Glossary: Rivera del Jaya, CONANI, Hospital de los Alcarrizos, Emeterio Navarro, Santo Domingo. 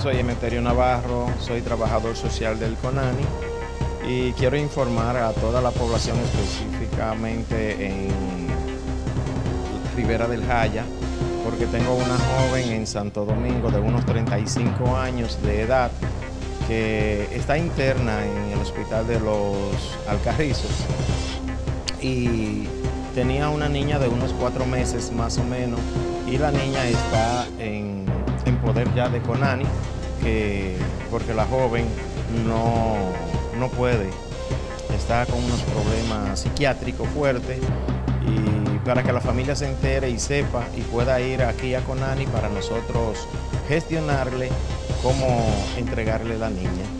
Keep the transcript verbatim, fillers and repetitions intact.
Soy Emeterio Navarro, soy trabajador social del CONANI y quiero informar a toda la población, específicamente en Rivera del Jaya, porque tengo una joven en Santo Domingo de unos treinta y cinco años de edad que está interna en el Hospital de los Alcarrizos, y tenía una niña de unos cuatro meses más o menos, y la niña está en, en poder ya de CONANI, que, porque la joven no, no puede, está con unos problemas psiquiátricos fuertes, y para que la familia se entere y sepa y pueda ir aquí a CONANI para nosotros gestionarle cómo entregarle la niña.